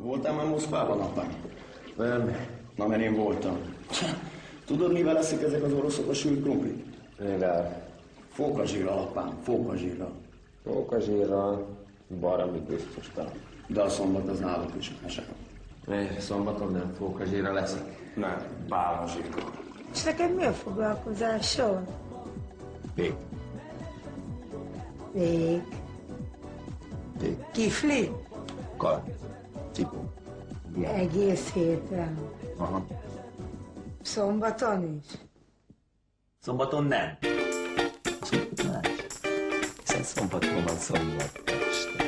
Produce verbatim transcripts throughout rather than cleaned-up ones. Voltál már Moszkvában, apám? Nem. Na, mert én voltam. Tudod, mivel leszik ezek az oroszok a sült krumplit? Mivel? Fókazsírral, apám, fókazsírral. Fókazsírral, baromit biztosan. De a szombat az náluk is mese. Miért? Szombaton nem fókazsírral leszik? Nem, bálmazsírral. És neked mi a foglalkozásom? Vég. Vég. Vég. Kifli? Kar. Cipó. Egész héten. Aha. Szombaton is? Szombaton nem. Hiszen szombaton van szombat este.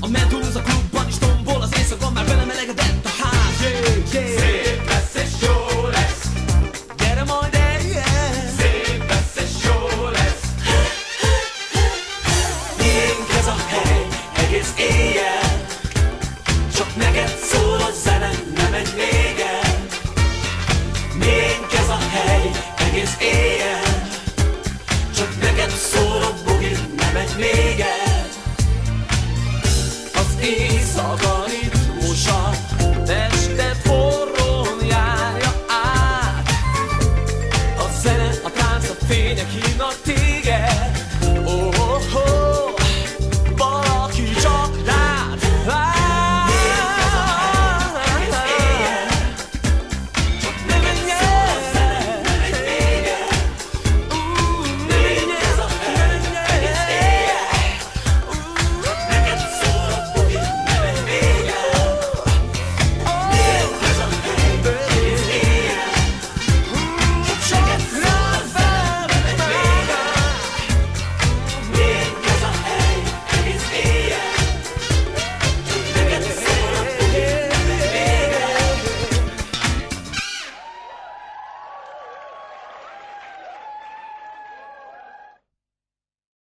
A medúza